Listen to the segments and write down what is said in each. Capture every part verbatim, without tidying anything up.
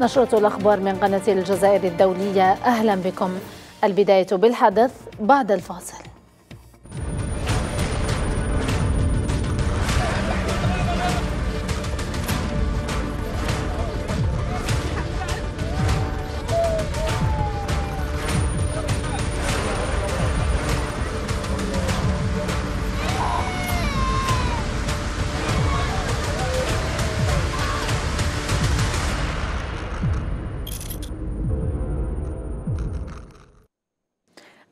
نشرة الأخبار من قناة الجزائر الدولية، أهلا بكم. البداية بالحدث بعد الفاصل.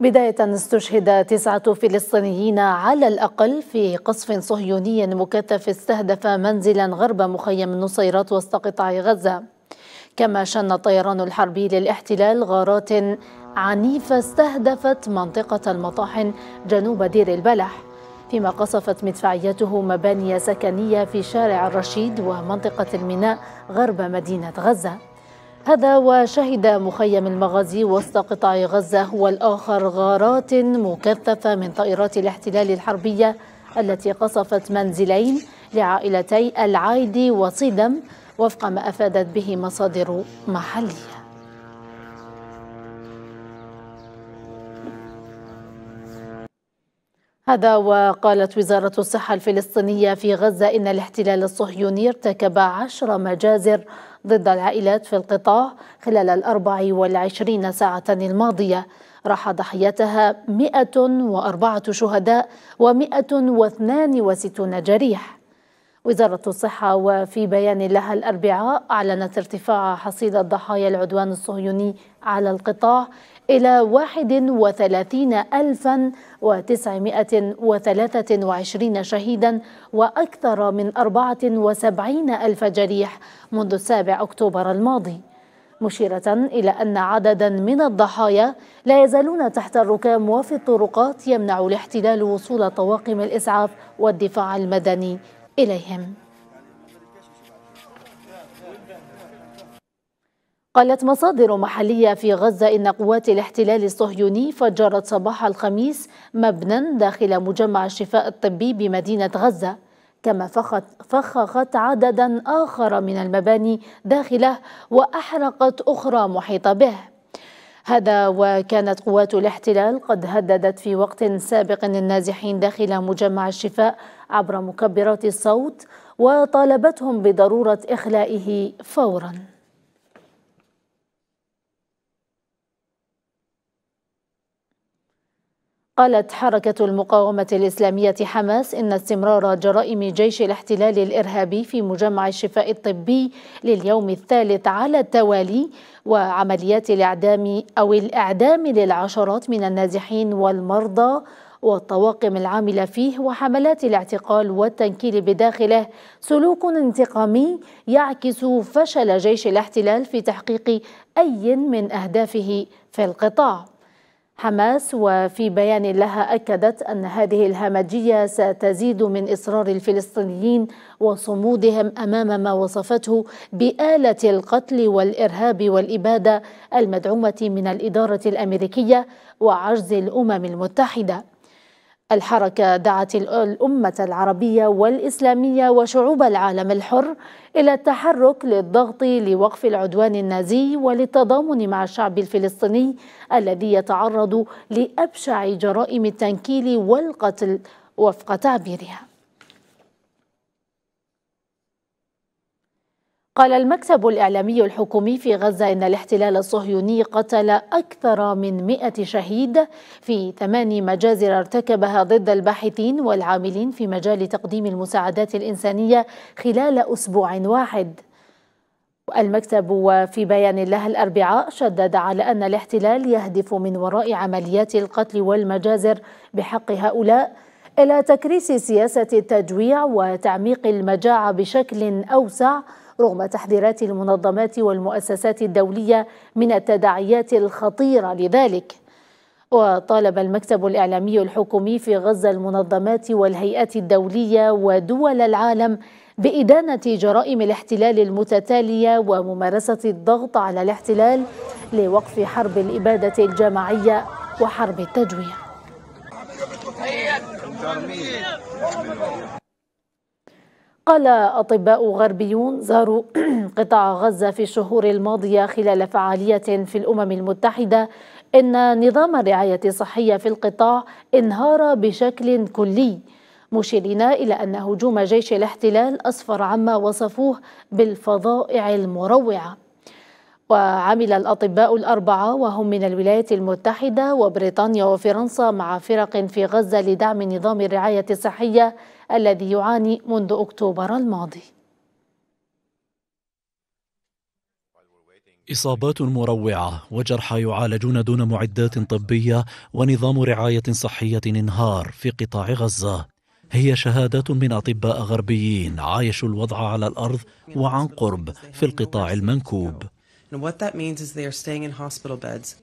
بداية، استشهد تسعة فلسطينيين على الأقل في قصف صهيوني مكثف استهدف منزلا غرب مخيم النصيرات وسط قطاع غزة. كما شن الطيران الحربي للاحتلال غارات عنيفة استهدفت منطقة المطاحن جنوب دير البلح، فيما قصفت مدفعيته مباني سكنية في شارع الرشيد ومنطقة الميناء غرب مدينة غزة. هذا وشهد مخيم المغازي وسط قطاع غزة هو الآخر غارات مكثفة من طائرات الاحتلال الحربية التي قصفت منزلين لعائلتي العايدي وصدم، وفق ما أفادت به مصادر محلية. هذا وقالت وزارة الصحة الفلسطينية في غزة إن الاحتلال الصهيوني ارتكب عشر مجازر ضد العائلات في القطاع خلال الأربع والعشرين ساعة الماضية، راح ضحيتها مئة وأربعة شهداء ومئة واثنان وستون جريح. وزارة الصحة وفي بيان لها الأربعاء أعلنت ارتفاع حصيلة ضحايا العدوان الصهيوني على القطاع إلى واحد وثلاثين ألفا وتسعمائة وثلاثة وعشرين شهيدا وأكثر من أربعة وسبعين ألف جريح منذ السابع أكتوبر الماضي، مشيرة إلى أن عددا من الضحايا لا يزالون تحت الركام وفي الطرقات يمنع الاحتلال وصول طواقم الإسعاف والدفاع المدني إليهم. قالت مصادر محلية في غزة إن قوات الاحتلال الصهيوني فجرت صباح الخميس مبنى داخل مجمع الشفاء الطبي بمدينة غزة، كما فخخت عددا آخر من المباني داخله وأحرقت أخرى محيطة به. هذا وكانت قوات الاحتلال قد هددت في وقت سابق النازحين داخل مجمع الشفاء عبر مكبرات الصوت وطالبتهم بضرورة إخلائه فوراً. قالت حركة المقاومة الإسلامية حماس إن استمرار جرائم جيش الاحتلال الإرهابي في مجمع الشفاء الطبي لليوم الثالث على التوالي وعمليات الإعدام أو الإعدام للعشرات من النازحين والمرضى والطواقم العاملة فيه وحملات الاعتقال والتنكيل بداخله سلوك انتقامي يعكس فشل جيش الاحتلال في تحقيق أي من أهدافه في القطاع. حماس وفي بيان لها أكدت أن هذه الهمجية ستزيد من إصرار الفلسطينيين وصمودهم أمام ما وصفته بآلة القتل والإرهاب والإبادة المدعومة من الإدارة الأمريكية وعجز الأمم المتحدة. الحركة دعت الأمة العربية والإسلامية وشعوب العالم الحر إلى التحرك للضغط لوقف العدوان النازي وللتضامن مع الشعب الفلسطيني الذي يتعرض لأبشع جرائم التنكيل والقتل وفق تعبيرها. قال المكتب الإعلامي الحكومي في غزة إن الاحتلال الصهيوني قتل أكثر من مئة شهيد في ثماني مجازر ارتكبها ضد الباحثين والعاملين في مجال تقديم المساعدات الإنسانية خلال أسبوع واحد. المكتب وفي بيان له الأربعاء شدد على أن الاحتلال يهدف من وراء عمليات القتل والمجازر بحق هؤلاء إلى تكريس سياسة التجويع وتعميق المجاعة بشكل أوسع، رغم تحذيرات المنظمات والمؤسسات الدولية من التداعيات الخطيرة لذلك. وطالب المكتب الإعلامي الحكومي في غزة المنظمات والهيئات الدولية ودول العالم بإدانة جرائم الاحتلال المتتالية وممارسة الضغط على الاحتلال لوقف حرب الإبادة الجماعية وحرب التجويع. قال أطباء غربيون زاروا عن قطاع غزة في الشهور الماضية خلال فعالية في الأمم المتحدة إن نظام الرعاية الصحية في القطاع انهار بشكل كلي، مشيرين إلى أن هجوم جيش الاحتلال أسفر عما وصفوه بالفظائع المروعة. وعمل الأطباء الأربعة وهم من الولايات المتحدة وبريطانيا وفرنسا مع فرق في غزة لدعم نظام الرعاية الصحية الذي يعاني منذ أكتوبر الماضي. إصابات مروعة وجرحى يعالجون دون معدات طبية ونظام رعاية صحية انهار في قطاع غزة، هي شهادات من أطباء غربيين عايشوا الوضع على الأرض وعن قرب في القطاع المنكوب.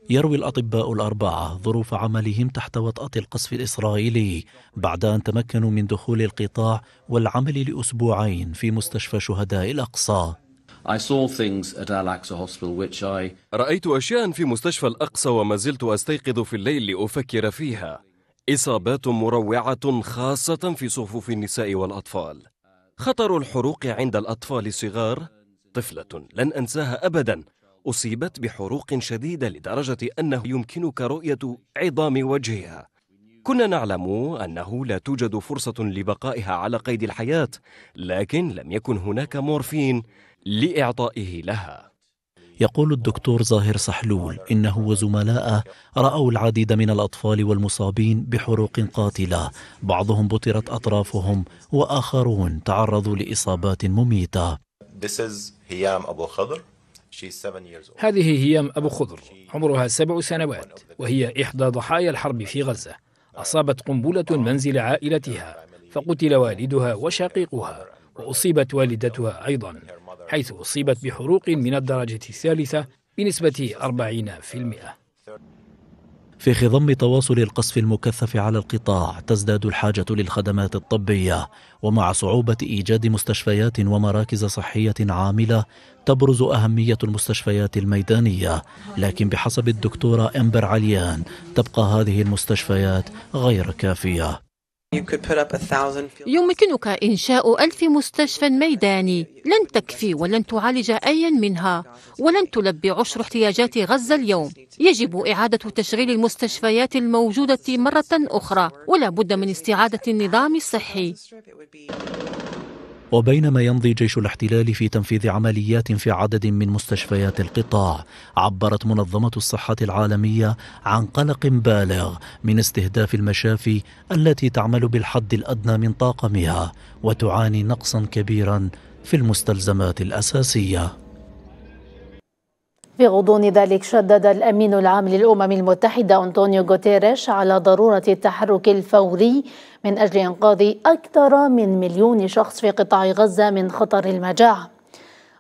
يروي الأطباء الأربعة ظروف عملهم تحت وطأة القصف الإسرائيلي بعد أن تمكنوا من دخول القطاع والعمل لأسبوعين في مستشفى شهداء الأقصى. رأيت أشياء في مستشفى الأقصى وما زلت أستيقظ في الليل لأفكر فيها. إصابات مروعة خاصة في صفوف النساء والأطفال. خطر الحروق عند الأطفال الصغار. طفلة لن أنساها أبدا أصيبت بحروق شديدة لدرجة أنه يمكنك رؤية عظام وجهها. كنا نعلم أنه لا توجد فرصة لبقائها على قيد الحياة، لكن لم يكن هناك مورفين لإعطائه لها. يقول الدكتور زاهر صحلول إنه وزملاءه رأوا العديد من الأطفال والمصابين بحروق قاتلة، بعضهم بترت أطرافهم وآخرون تعرضوا لإصابات مميتة. هيام أبو خضر. هذه هيام أبو خضر عمرها سبع سنوات وهي إحدى ضحايا الحرب في غزة. أصابت قنبلة منزل عائلتها فقتل والدها وشقيقها، وأصيبت والدتها أيضا حيث أصيبت بحروق من الدرجة الثالثة بنسبة أربعين بالمئة. في خضم تواصل القصف المكثف على القطاع تزداد الحاجة للخدمات الطبية، ومع صعوبة إيجاد مستشفيات ومراكز صحية عاملة تبرز أهمية المستشفيات الميدانية، لكن بحسب الدكتورة أمبر عليان تبقى هذه المستشفيات غير كافية. يمكنك إنشاء ألف مستشفى ميداني، لن تكفي ولن تعالج أيا منها ولن تلبي عشر احتياجات غزة اليوم. يجب إعادة تشغيل المستشفيات الموجودة مرة أخرى، ولا بد من استعادة النظام الصحي. وبينما يمضي جيش الاحتلال في تنفيذ عمليات في عدد من مستشفيات القطاع، عبرت منظمة الصحة العالمية عن قلق بالغ من استهداف المشافي التي تعمل بالحد الأدنى من طاقمها وتعاني نقصا كبيرا في المستلزمات الأساسية. في غضون ذلك شدد الأمين العام للأمم المتحدة أنطونيو غوتيريش على ضرورة التحرك الفوري من أجل إنقاذ أكثر من مليون شخص في قطاع غزة من خطر المجاعة.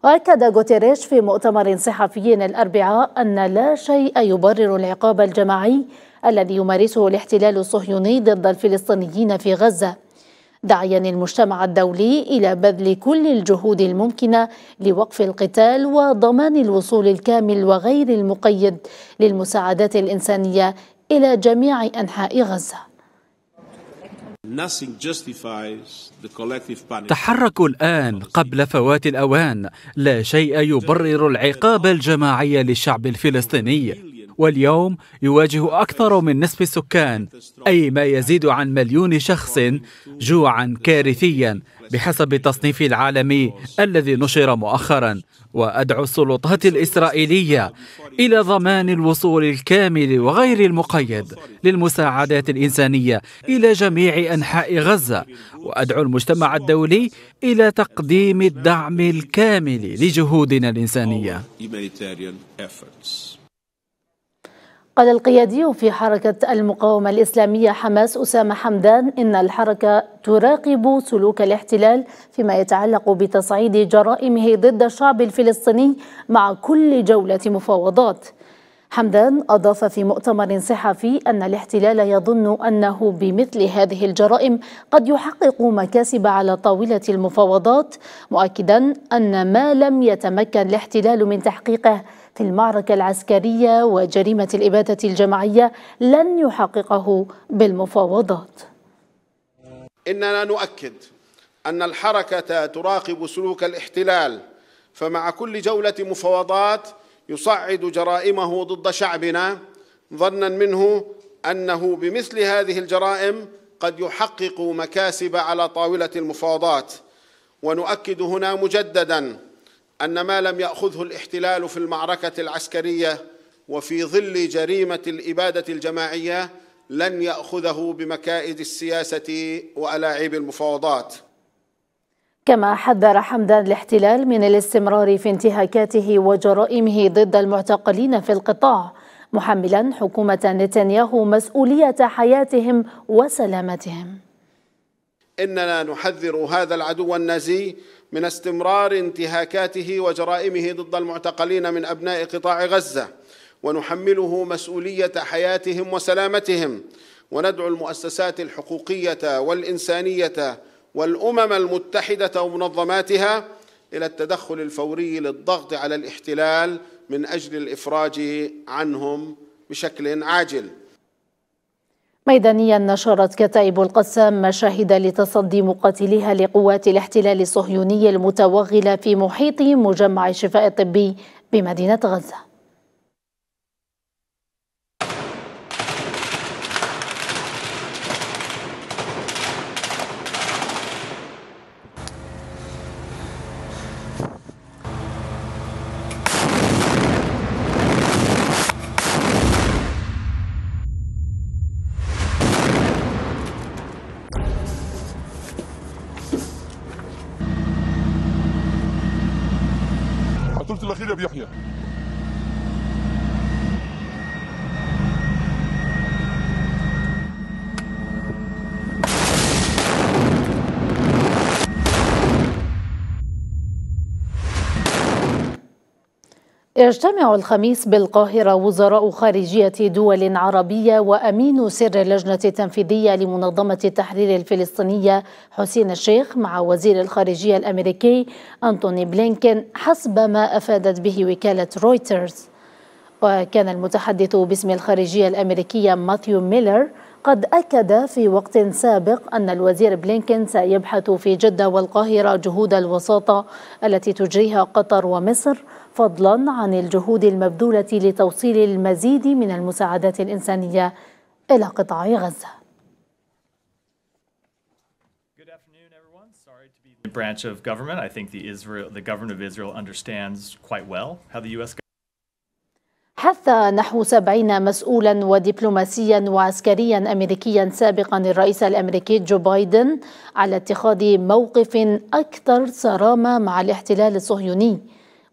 وأكد غوتيريش في مؤتمر صحفي الأربعاء أن لا شيء يبرر العقاب الجماعي الذي يمارسه الاحتلال الصهيوني ضد الفلسطينيين في غزة، داعيا المجتمع الدولي إلى بذل كل الجهود الممكنة لوقف القتال وضمان الوصول الكامل وغير المقيد للمساعدات الإنسانية إلى جميع أنحاء غزة. تحركوا الآن قبل فوات الأوان. لا شيء يبرر العقاب الجماعي للشعب الفلسطيني، واليوم يواجه أكثر من نصف السكان، أي ما يزيد عن مليون شخص، جوعا كارثيا بحسب التصنيف العالمي الذي نشر مؤخرا. وأدعو السلطات الإسرائيلية إلى ضمان الوصول الكامل وغير المقيد للمساعدات الإنسانية إلى جميع أنحاء غزة، وأدعو المجتمع الدولي إلى تقديم الدعم الكامل لجهودنا الإنسانية. قال القيادي في حركة المقاومة الإسلامية حماس أسامة حمدان إن الحركة تراقب سلوك الاحتلال فيما يتعلق بتصعيد جرائمه ضد الشعب الفلسطيني مع كل جولة مفاوضات. حمدان أضاف في مؤتمر صحفي أن الاحتلال يظن أنه بمثل هذه الجرائم قد يحقق مكاسب على طاولة المفاوضات، مؤكدا أن ما لم يتمكن الاحتلال من تحقيقه في المعركة العسكرية وجريمة الإبادة الجماعية لن يحققه بالمفاوضات. إننا نؤكد أن الحركة تراقب سلوك الاحتلال فمع كل جولة مفاوضات يصعد جرائمه ضد شعبنا ظناً منه أنه بمثل هذه الجرائم قد يحقق مكاسب على طاولة المفاوضات. ونؤكد هنا مجدداً أن ما لم يأخذه الاحتلال في المعركة العسكرية وفي ظل جريمة الإبادة الجماعية لن يأخذه بمكائد السياسة وألاعيب المفاوضات. كما حذر حمدان الاحتلال من الاستمرار في انتهاكاته وجرائمه ضد المعتقلين في القطاع، محملا حكومة نتنياهو مسؤولية حياتهم وسلامتهم. إننا نحذر هذا العدو النازي من استمرار انتهاكاته وجرائمه ضد المعتقلين من أبناء قطاع غزة، ونحمله مسؤولية حياتهم وسلامتهم، وندعو المؤسسات الحقوقية والإنسانية والأمم المتحدة ومنظماتها إلى التدخل الفوري للضغط على الاحتلال من أجل الإفراج عنهم بشكل عاجل. ميدانيا نشرت كتائب القسام مشاهد لتصدي مقاتليها لقوات الاحتلال الصهيوني المتوغلة في محيط مجمع الشفاء الطبي بمدينة غزة. يجتمع الخميس بالقاهرة وزراء خارجية دول عربية وأمين سر اللجنة التنفيذية لمنظمة التحرير الفلسطينية حسين الشيخ مع وزير الخارجية الأمريكي أنطوني بلينكين حسب ما أفادت به وكالة رويترز. وكان المتحدث باسم الخارجية الأمريكية ماثيو ميلر قد أكد في وقت سابق أن الوزير بلينكين سيبحث في جدة والقاهرة جهود الوساطة التي تجريها قطر ومصر، فضلا عن الجهود المبذولة لتوصيل المزيد من المساعدات الإنسانية إلى قطاع غزة. حث نحو سبعين مسؤولا ودبلوماسيا وعسكريا أمريكيا سابقا الرئيس الأمريكي جو بايدن على اتخاذ موقف أكثر صرامة مع الاحتلال الصهيوني،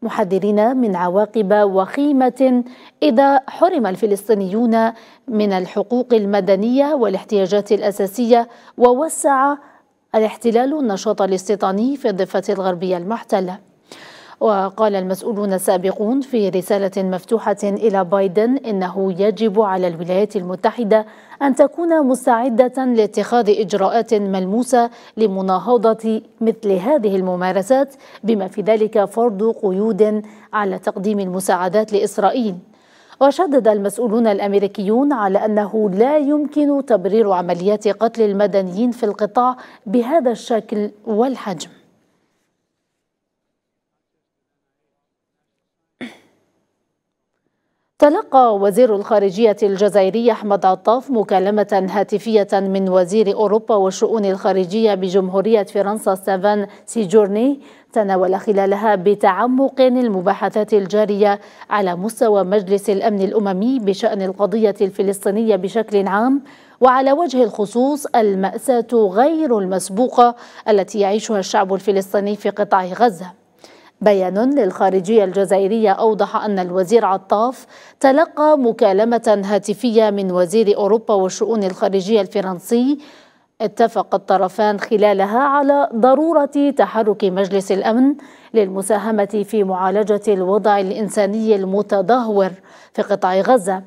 محذرين من عواقب وخيمة إذا حرم الفلسطينيون من الحقوق المدنية والاحتياجات الأساسية ووسع الاحتلال النشاط الاستيطاني في الضفة الغربية المحتلة. وقال المسؤولون السابقون في رسالة مفتوحة إلى بايدن إنه يجب على الولايات المتحدة أن تكون مستعدة لاتخاذ إجراءات ملموسة لمناهضة مثل هذه الممارسات، بما في ذلك فرض قيود على تقديم المساعدات لإسرائيل. وشدد المسؤولون الأمريكيون على أنه لا يمكن تبرير عمليات قتل المدنيين في القطاع بهذا الشكل والحجم. تلقى وزير الخارجية الجزائري أحمد عطاف مكالمة هاتفية من وزير أوروبا والشؤون الخارجية بجمهورية فرنسا ستيفان سيجورني، تناول خلالها بتعمق المباحثات الجارية على مستوى مجلس الأمن الأممي بشأن القضية الفلسطينية بشكل عام، وعلى وجه الخصوص المأساة غير المسبوقة التي يعيشها الشعب الفلسطيني في قطاع غزة. بيان للخارجية الجزائرية أوضح أن الوزير عطاف تلقى مكالمة هاتفية من وزير أوروبا والشؤون الخارجية الفرنسي، اتفق الطرفان خلالها على ضرورة تحرك مجلس الأمن للمساهمة في معالجة الوضع الإنساني المتدهور في قطاع غزة،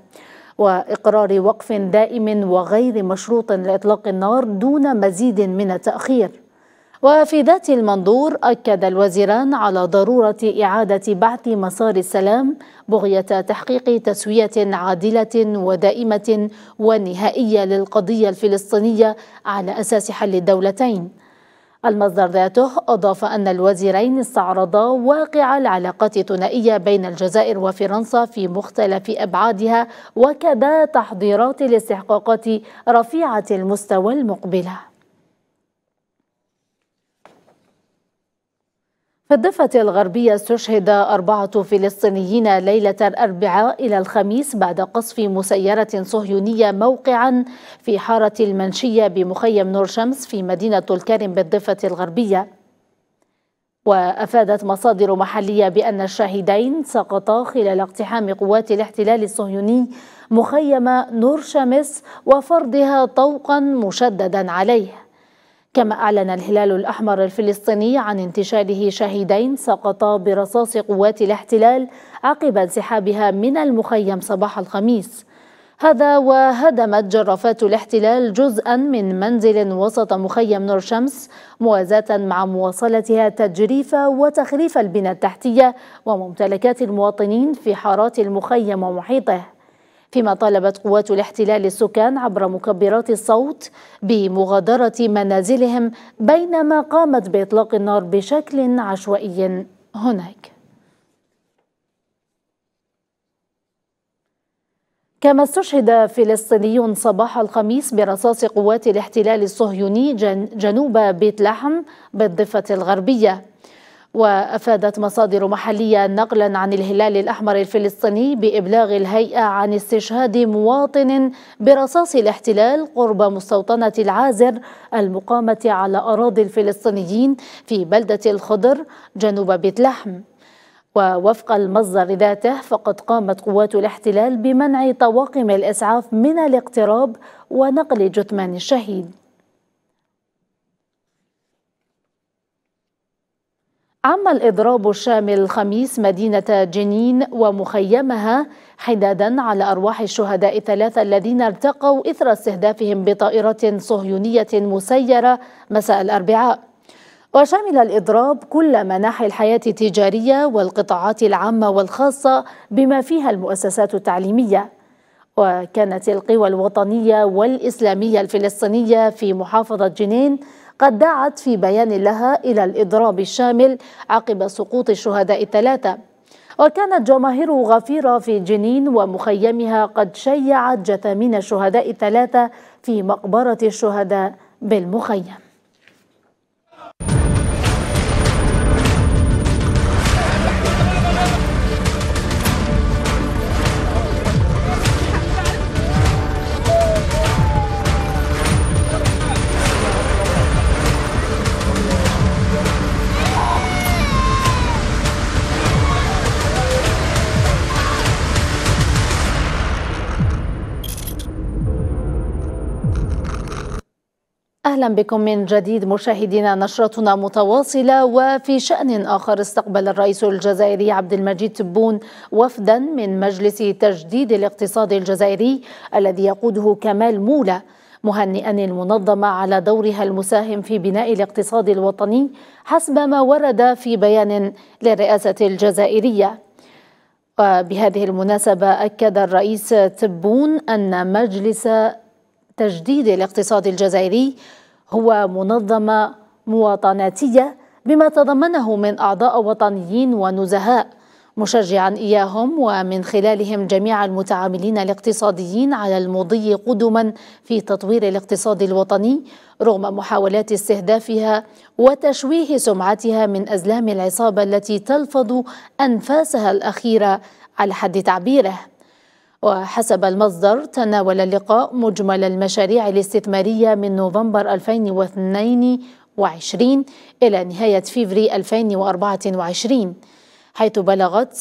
وإقرار وقف دائم وغير مشروط لإطلاق النار دون مزيد من التأخير. وفي ذات المنظور أكد الوزيران على ضرورة إعادة بحث مسار السلام بغية تحقيق تسوية عادلة ودائمة ونهائية للقضية الفلسطينية على أساس حل الدولتين. المصدر ذاته أضاف أن الوزيرين استعرضا واقع العلاقات الثنائية بين الجزائر وفرنسا في مختلف أبعادها وكذا تحضيرات الاستحقاقات رفيعة المستوى المقبلة. في الضفة الغربية استشهد أربعة فلسطينيين ليلة الأربعاء إلى الخميس بعد قصف مسيرة صهيونية موقعا في حارة المنشية بمخيم نور شمس في مدينة الكرم بالضفة الغربية. وأفادت مصادر محلية بأن الشاهدين سقطا خلال اقتحام قوات الاحتلال الصهيوني مخيم نور شمس وفرضها طوقا مشددا عليه. كما أعلن الهلال الأحمر الفلسطيني عن انتشاله شهيدين سقطا برصاص قوات الاحتلال عقب انسحابها من المخيم صباح الخميس. هذا وهدمت جرافات الاحتلال جزءا من منزل وسط مخيم نور شمس موازاة مع مواصلتها تجريف وتخريف البنى التحتية وممتلكات المواطنين في حارات المخيم ومحيطه. فيما طالبت قوات الاحتلال السكان عبر مكبرات الصوت بمغادرة منازلهم بينما قامت بإطلاق النار بشكل عشوائي هناك. كما استشهد فلسطيني صباح الخميس برصاص قوات الاحتلال الصهيوني جنوب بيت لحم بالضفة الغربية. وأفادت مصادر محلية نقلا عن الهلال الأحمر الفلسطيني بإبلاغ الهيئة عن استشهاد مواطن برصاص الاحتلال قرب مستوطنة العازر المقامة على أراضي الفلسطينيين في بلدة الخضر جنوب بيت لحم. ووفق المصدر ذاته فقد قامت قوات الاحتلال بمنع طواقم الإسعاف من الاقتراب ونقل جثمان الشهيد. عم الإضراب الشامل الخميس مدينة جنين ومخيمها حدادا على أرواح الشهداء الثلاثة الذين ارتقوا إثر استهدافهم بطائرة صهيونية مسيرة مساء الأربعاء. وشمل الإضراب كل مناحي الحياة التجارية والقطاعات العامة والخاصة بما فيها المؤسسات التعليمية. وكانت القوى الوطنية والإسلامية الفلسطينية في محافظة جنين قد دعت في بيان لها إلى الإضراب الشامل عقب سقوط الشهداء الثلاثة. وكانت جماهير غفيرة في جنين ومخيمها قد شيعت جثامين الشهداء الثلاثة في مقبرة الشهداء بالمخيم. أهلا بكم من جديد مشاهدينا، نشرتنا متواصلة. وفي شأن آخر استقبل الرئيس الجزائري عبد المجيد تبون وفدا من مجلس تجديد الاقتصاد الجزائري الذي يقوده كمال مولى، مهنئا المنظمة على دورها المساهم في بناء الاقتصاد الوطني حسب ما ورد في بيان للرئاسة الجزائرية. وبهذه المناسبة أكد الرئيس تبون أن مجلس تجديد الاقتصاد الجزائري هو منظمة مواطناتية بما تضمنه من أعضاء وطنيين ونزهاء، مشجعا إياهم ومن خلالهم جميع المتعاملين الاقتصاديين على المضي قدما في تطوير الاقتصاد الوطني رغم محاولات استهدافها وتشويه سمعتها من أزلام العصابة التي تلفظ أنفاسها الأخيرة على حد تعبيره. وحسب المصدر تناول اللقاء مجمل المشاريع الاستثمارية من نوفمبر ألفين واثنين وعشرين إلى نهاية فبراير ألفين وأربعة وعشرين، حيث بلغت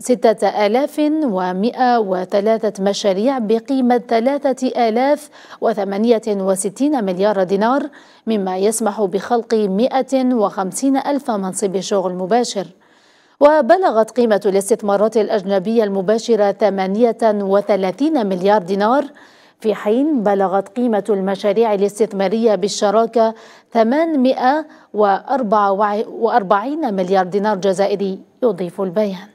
ستة آلاف ومئة وثلاثة مشاريع بقيمة ثلاثة آلاف وثمانية وستين مليار دينار، مما يسمح بخلق مئة وخمسين ألف منصب شغل مباشر. وبلغت قيمة الاستثمارات الأجنبية المباشرة ثمانية وثلاثين مليار دينار، في حين بلغت قيمة المشاريع الاستثمارية بالشراكة ثمانمئة وأربعة وأربعين مليار دينار جزائري، يضيف البيان.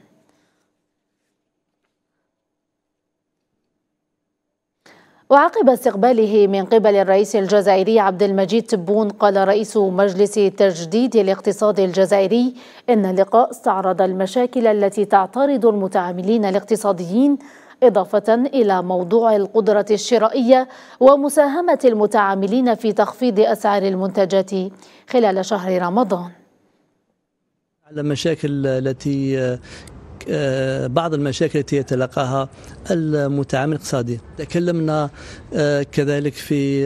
وعقب استقباله من قبل الرئيس الجزائري عبد المجيد تبون، قال رئيس مجلس تجديد الاقتصاد الجزائري إن اللقاء استعرض المشاكل التي تعترض المتعاملين الاقتصاديين، إضافة إلى موضوع القدرة الشرائية ومساهمة المتعاملين في تخفيض أسعار المنتجات خلال شهر رمضان. على المشاكل التي بعض المشاكل التي يتلقاها المتعامل الاقتصادي، تكلمنا كذلك في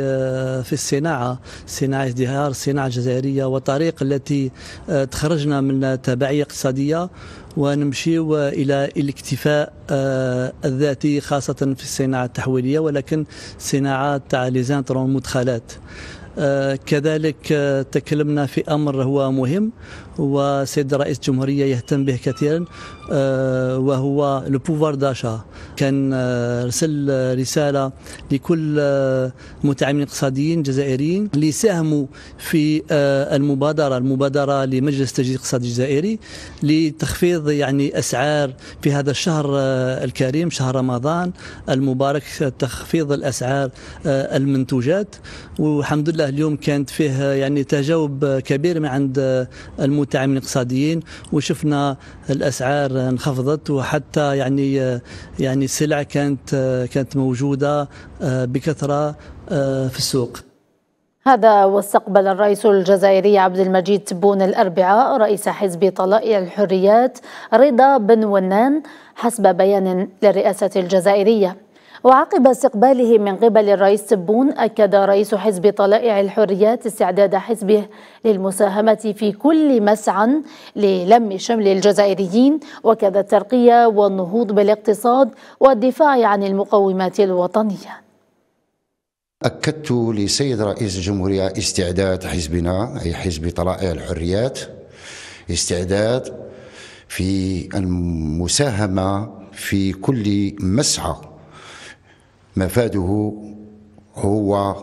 في الصناعه، صناعه ازدهار الصناعه الجزائريه والطريق التي تخرجنا من تبعيه اقتصاديه ونمشيو الى الاكتفاء الذاتي، خاصه في الصناعه التحويليه ولكن صناعه تاع لي زانترون المدخلات. كذلك تكلمنا في أمر هو مهم وسيد رئيس الجمهورية يهتم به كثيرا، وهو لو بوفوار داشا. كان رسل رسالة لكل متعاملين اقتصاديين جزائريين اللي ساهموا في المبادرة المبادرة لمجلس تجديد الاقتصاد الجزائري لتخفيض يعني أسعار في هذا الشهر الكريم، شهر رمضان المبارك، تخفيض الأسعار المنتوجات. والحمد لله اليوم كانت فيه يعني تجاوب كبير من عند المتعاملين الاقتصاديين، وشفنا الاسعار انخفضت، وحتى يعني يعني السلع كانت كانت موجوده بكثره في السوق. هذا واستقبل الرئيس الجزائري عبد المجيد تبون الأربعاء رئيس حزب طلائع الحريات رضا بن ونان حسب بيان للرئاسة الجزائرية. وعقب استقباله من قبل الرئيس تبون، أكد رئيس حزب طلائع الحريات استعداد حزبه للمساهمة في كل مسعى للم شمل الجزائريين وكذا الترقية والنهوض بالاقتصاد والدفاع عن المقومات الوطنية. أكدت لسيد رئيس الجمهورية استعداد حزبنا أي حزب طلائع الحريات استعداد في المساهمة في كل مسعى مفاده هو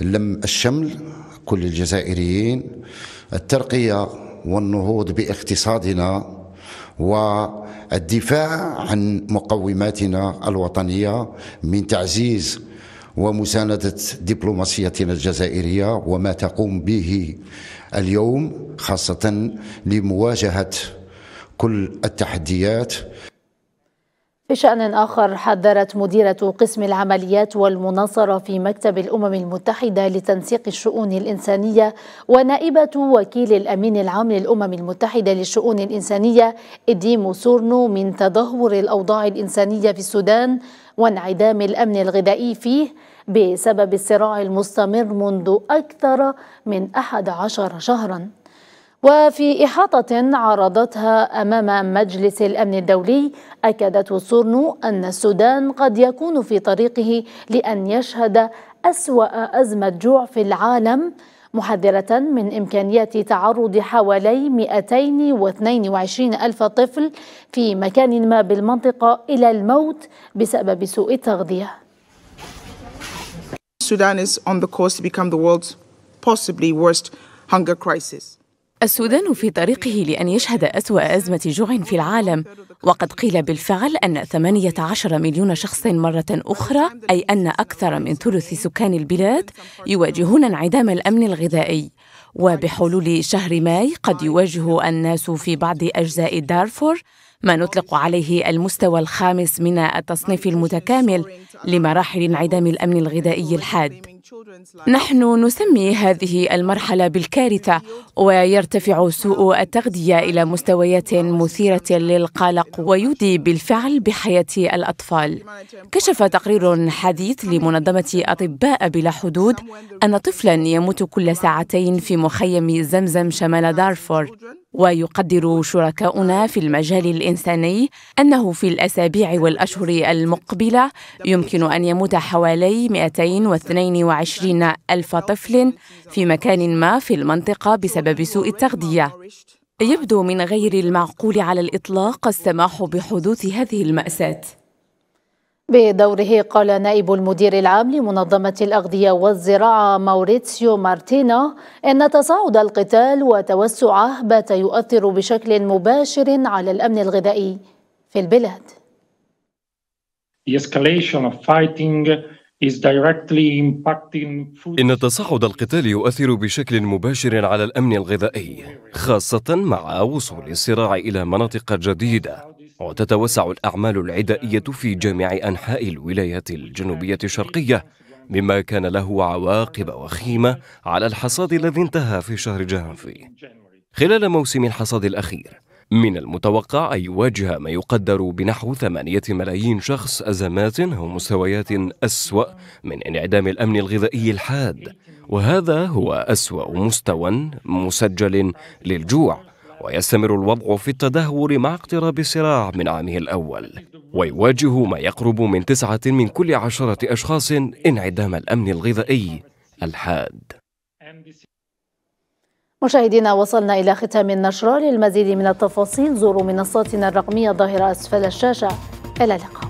لم الشمل كل الجزائريين، الترقية والنهوض باقتصادنا والدفاع عن مقوماتنا الوطنية من تعزيز ومساندة دبلوماسيتنا الجزائرية وما تقوم به اليوم خاصة لمواجهة كل التحديات. بشأن آخر، حذرت مديرة قسم العمليات والمناصرة في مكتب الأمم المتحدة لتنسيق الشؤون الإنسانية ونائبة وكيل الأمين العام للأمم المتحدة للشؤون الإنسانية إيدي موسورنو من تدهور الأوضاع الإنسانية في السودان وانعدام الأمن الغذائي فيه بسبب الصراع المستمر منذ أكثر من أحد عشر شهراً. وفي إحاطة عرضتها أمام مجلس الأمن الدولي، أكدت وسورنو أن السودان قد يكون في طريقه لأن يشهد أسوأ أزمة جوع في العالم، محذرة من إمكانيات تعرض حوالي مئتين واثنين وعشرين ألف طفل في مكان ما بالمنطقة إلى الموت بسبب سوء التغذية. السودان on the course to become the world's possibly worst hunger crisis. السودان في طريقه لأن يشهد أسوأ أزمة جوع في العالم، وقد قيل بالفعل أن ثمانية عشر مليون شخص مرة أخرى، أي أن أكثر من ثلث سكان البلاد، يواجهون انعدام الأمن الغذائي. وبحلول شهر ماي قد يواجه الناس في بعض أجزاء دارفور ما نطلق عليه المستوى الخامس من التصنيف المتكامل لمراحل انعدام الأمن الغذائي الحاد. نحن نسمي هذه المرحلة بالكارثة، ويرتفع سوء التغذية إلى مستويات مثيرة للقلق ويودي بالفعل بحياة الأطفال. كشف تقرير حديث لمنظمة أطباء بلا حدود أن طفلاً يموت كل ساعتين في مخيم زمزم شمال دارفور. ويقدر شركاؤنا في المجال الإنساني أنه في الأسابيع والأشهر المقبلة يمكن أن يموت حوالي مئتين واثنين وعشرين ألف طفل في مكان ما في المنطقة بسبب سوء التغذية. يبدو من غير المعقول على الإطلاق السماح بحدوث هذه المأساة. بدوره قال نائب المدير العام لمنظمة الأغذية والزراعة موريتسيو مارتينا إن تصاعد القتال وتوسعه بات يؤثر بشكل مباشر على الأمن الغذائي في البلاد. إن تصاعد القتال يؤثر بشكل مباشر على الأمن الغذائي، خاصة مع وصول الصراع إلى مناطق جديدة، وتتوسع الأعمال العدائية في جميع أنحاء الولايات الجنوبية الشرقية، مما كان له عواقب وخيمة على الحصاد الذي انتهى في شهر جانفي. خلال موسم الحصاد الأخير، من المتوقع أن يواجه ما يقدر بنحو ثمانية ملايين شخص أزمات أو مستويات أسوأ من انعدام الأمن الغذائي الحاد، وهذا هو أسوأ مستوى مسجل للجوع. ويستمر الوضع في التدهور مع اقتراب الصراع من عامه الأول، ويواجه ما يقرب من تسعة من كل عشرة أشخاص انعدام الأمن الغذائي الحاد. مشاهدينا، وصلنا إلى ختام النشرة. للمزيد من التفاصيل زوروا منصاتنا الرقمية ظاهرة أسفل الشاشة. إلى اللقاء.